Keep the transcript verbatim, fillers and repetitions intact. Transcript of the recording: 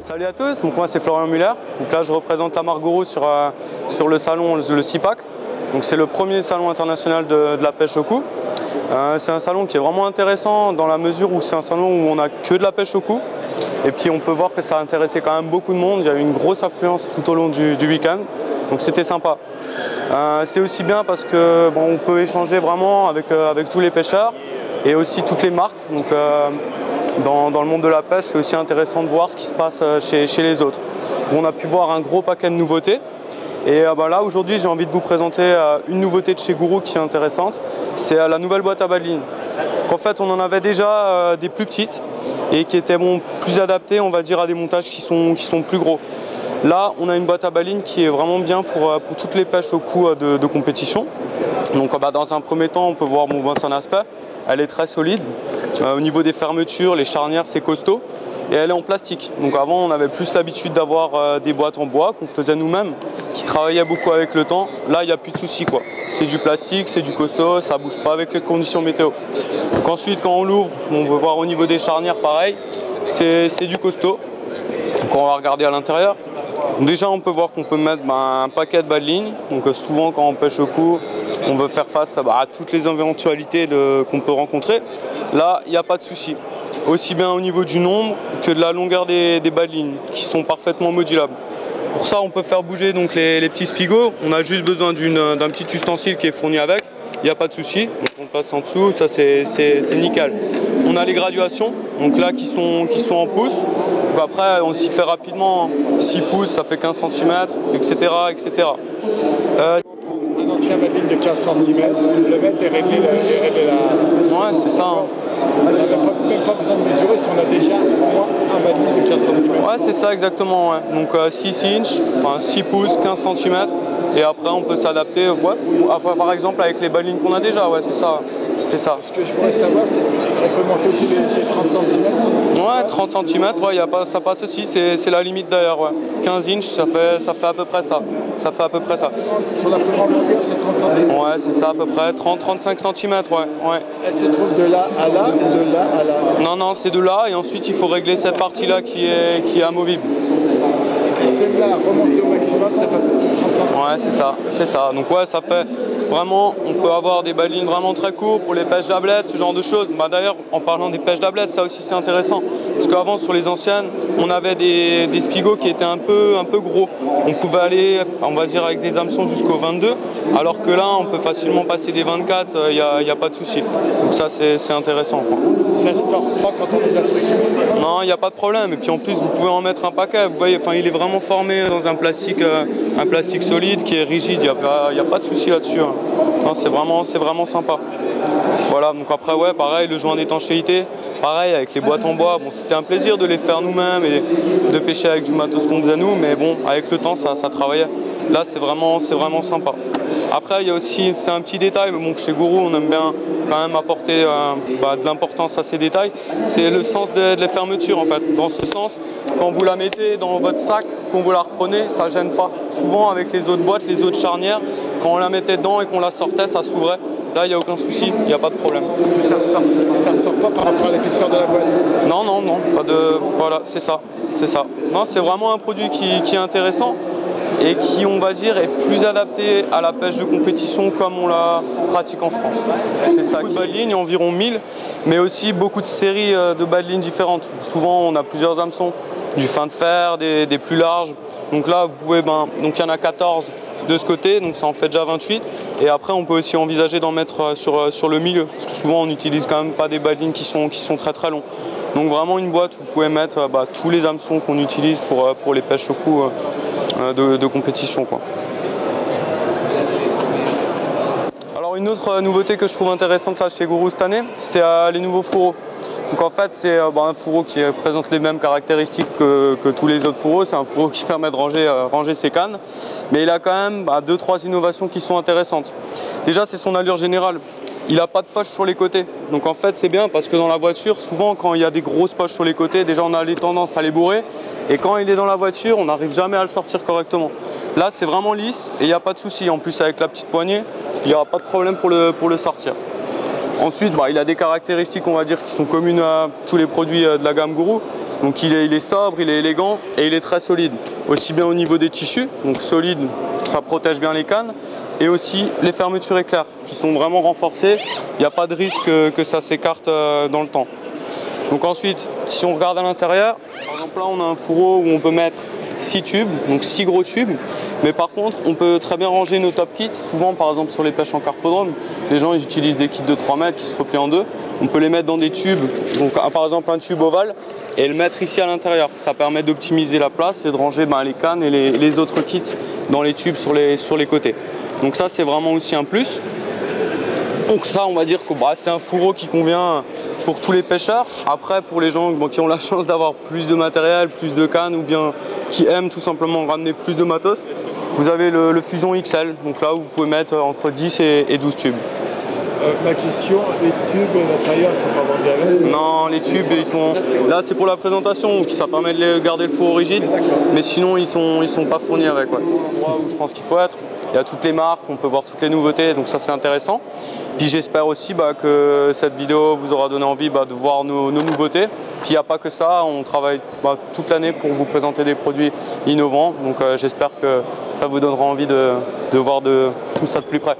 Salut à tous, donc moi c'est Florian Muller. Donc là je représente la Margourou sur, euh, sur le salon, le SIPAC. Donc c'est le premier salon international de, de la pêche au cou. Euh, c'est un salon qui est vraiment intéressant dans la mesure où c'est un salon où on n'a que de la pêche au cou. Et puis on peut voir que ça a intéressé quand même beaucoup de monde. Il y a eu une grosse affluence tout au long du, du week-end. Donc c'était sympa. Euh, c'est aussi bien parce que bon, on peut échanger vraiment avec, euh, avec tous les pêcheurs et aussi toutes les marques. Donc, euh, Dans, dans le monde de la pêche, c'est aussi intéressant de voir ce qui se passe chez, chez les autres. On a pu voir un gros paquet de nouveautés. Et euh, ben là, aujourd'hui, j'ai envie de vous présenter euh, une nouveauté de chez Guru qui est intéressante. C'est euh, la nouvelle boîte à baleine. En fait, on en avait déjà euh, des plus petites et qui étaient bon, plus adaptées, on va dire, à des montages qui sont, qui sont plus gros. Là, on a une boîte à baleine qui est vraiment bien pour, euh, pour toutes les pêches au cou euh, de, de compétition. Donc, euh, bah, dans un premier temps, on peut voir bon, ben, son aspect. Elle est très solide. Euh, au niveau des fermetures, les charnières, c'est costaud et elle est en plastique. Donc avant, on avait plus l'habitude d'avoir euh, des boîtes en bois qu'on faisait nous-mêmes, qui travaillaient beaucoup avec le temps. Là, il n'y a plus de soucis, quoi. C'est du plastique, c'est du costaud, ça ne bouge pas avec les conditions météo. Donc ensuite, quand on l'ouvre, on peut voir au niveau des charnières, pareil, c'est du costaud. Donc on va regarder à l'intérieur. Déjà, on peut voir qu'on peut mettre ben, un paquet de balines. Donc souvent, quand on pêche au cou, on veut faire face ben, à toutes les éventualités qu'on peut rencontrer. Là, il n'y a pas de souci, aussi bien au niveau du nombre que de la longueur des, des balines qui sont parfaitement modulables. Pour ça, on peut faire bouger donc, les, les petits spigots. On a juste besoin d'un petit ustensile qui est fourni avec, il n'y a pas de souci. On le passe en dessous, ça c'est nickel. On a les graduations, donc là qui sont, qui sont en pouces. Donc, après, on s'y fait rapidement, six pouces, ça fait quinze centimètres, et cetera et cetera. Euh, Un ancien baline de quinze centimètres, le mètre est réglé la... Ouais, c'est ça. Hein. On n'a même pas besoin de mesurer si on a déjà au moins un baline de quinze centimètres. Ouais, c'est ça exactement. Ouais. Donc euh, six inches, enfin, six pouces, quinze centimètres. Et après, on peut s'adapter, ouais. Après, par exemple, avec les balines qu'on a déjà, ouais, c'est ça. Ça. Ce que je voudrais savoir, c'est qu'on peut monter aussi les, les trente centimètres. Ouais, trente centimètres, ouais, y a pas, ça passe aussi, c'est la limite d'ailleurs. Ouais. quinze inches, ça fait, ça fait à peu près ça. Ça fait à peu près ça. Sur la plus grande longueur, c'est trente centimètres. Ouais, c'est ça à peu près, trente à trente-cinq centimètres. Ouais. Ouais. Elle se trouve de là à là ou de là à là? Non, non, c'est de là et ensuite il faut régler cette partie-là qui est, qui est amovible. Et celle-là, remontée au maximum, ça fait trente centimètres. Ouais, c'est ça, c'est ça. Donc ouais, ça fait... Vraiment, on peut avoir des balines vraiment très courtes pour les pêches d'ablette, ce genre de choses. Bah, d'ailleurs, en parlant des pêches d'ablette, ça aussi c'est intéressant. Parce qu'avant, sur les anciennes, on avait des, des spigots qui étaient un peu, un peu gros. On pouvait aller, on va dire, avec des hameçons jusqu'au vingt-deux. Alors que là, on peut facilement passer des vingt-quatre, il euh, n'y a, a pas de souci. Donc ça, c'est intéressant. Quoi. Ça ne se tord pas quand on est là. Non, il n'y a pas de problème. Et puis en plus, vous pouvez en mettre un paquet. Vous voyez, enfin, il est vraiment formé dans un plastique, euh, un plastique solide qui est rigide. Il n'y a, a pas de souci là-dessus. Hein. C'est vraiment, vraiment sympa. Voilà, donc après, ouais, pareil, le joint d'étanchéité, pareil, avec les boîtes en bois, bon, c'était un plaisir de les faire nous-mêmes et de pêcher avec du matos qu'on faisait nous, mais bon, avec le temps, ça, ça travaillait. Là, c'est vraiment, vraiment sympa. Après, il y a aussi, c'est un petit détail, mais bon, chez Guru, on aime bien quand même apporter euh, bah, de l'importance à ces détails, c'est le sens de, de la fermeture, en fait. Dans ce sens, quand vous la mettez dans votre sac, quand vous la reprenez, ça gêne pas. Souvent, avec les autres boîtes, les autres charnières, quand on la mettait dedans et qu'on la sortait, ça s'ouvrait. Là, il n'y a aucun souci, il n'y a pas de problème. Parce que ça ne ressort, ressort pas par rapport à l'épaisseur de la boîte? Non, non, non, pas de... Voilà, c'est ça, c'est ça. Non, c'est vraiment un produit qui, qui est intéressant et qui, on va dire, est plus adapté à la pêche de compétition comme on la pratique en France. C'est ça. Beaucoup de balines, environ mille, mais aussi beaucoup de séries de balines différentes. Souvent, on a plusieurs hameçons, du fin de fer, des, des plus larges. Donc là, vous pouvez... Ben, donc il y en a quatorze. De ce côté, donc ça en fait déjà vingt-huit. Et après, on peut aussi envisager d'en mettre sur, sur le milieu, parce que souvent on n'utilise quand même pas des balines qui sont, qui sont très très longs. Donc vraiment une boîte où vous pouvez mettre bah, tous les hameçons qu'on utilise pour, pour les pêches au cou euh, de, de compétition, quoi. Alors une autre nouveauté que je trouve intéressante là chez Guru cette année, c'est euh, les nouveaux fourreaux. Donc en fait, c'est euh, bah, un fourreau qui présente les mêmes caractéristiques que, que tous les autres fourreaux. C'est un fourreau qui permet de ranger, euh, ranger ses cannes. Mais il a quand même bah, deux, trois innovations qui sont intéressantes. Déjà, c'est son allure générale. Il n'a pas de poche sur les côtés. Donc en fait, c'est bien parce que dans la voiture, souvent, quand il y a des grosses poches sur les côtés, déjà, on a les tendances à les bourrer. Et quand il est dans la voiture, on n'arrive jamais à le sortir correctement. Là, c'est vraiment lisse et il n'y a pas de souci. En plus, avec la petite poignée, il n'y aura pas de problème pour le, pour le sortir. Ensuite, bah, il a des caractéristiques, on va dire, qui sont communes à tous les produits de la gamme Guru. Donc il est, il est sobre, il est élégant et il est très solide. Aussi bien au niveau des tissus, donc solide, ça protège bien les cannes, et aussi les fermetures éclairs qui sont vraiment renforcées. Il n'y a pas de risque que ça s'écarte dans le temps. Donc ensuite, si on regarde à l'intérieur, par exemple là on a un fourreau où on peut mettre six tubes, donc six gros tubes, mais par contre on peut très bien ranger nos top kits. Souvent par exemple sur les pêches en carpodrome, les gens ils utilisent des kits de trois mètres qui se replient en deux. On peut les mettre dans des tubes, donc par exemple un tube ovale, et le mettre ici à l'intérieur. Ça permet d'optimiser la place et de ranger ben, les cannes et les, les autres kits dans les tubes sur les, sur les côtés. Donc ça c'est vraiment aussi un plus. Donc ça, on va dire que bah, c'est un fourreau qui convient pour tous les pêcheurs. Après, pour les gens bon, qui ont la chance d'avoir plus de matériel, plus de cannes, ou bien qui aiment tout simplement ramener plus de matos, vous avez le, le Fusion X L. Donc là, vous pouvez mettre entre dix et douze tubes. Euh, ma question, les tubes à l'intérieur, ils sont pas vendus à Non, les tubes, ils sont... là, c'est pour la présentation, donc ça permet de garder le fourreau rigide. Mais sinon, ils sont, ils sont pas fournis avec. Ouais. L'endroit où je pense qu'il faut être. Il y a toutes les marques, on peut voir toutes les nouveautés, donc ça c'est intéressant. Puis j'espère aussi bah, que cette vidéo vous aura donné envie bah, de voir nos, nos nouveautés. Puis il n'y a pas que ça, on travaille bah, toute l'année pour vous présenter des produits innovants. Donc euh, j'espère que ça vous donnera envie de, de voir de, tout ça de plus près.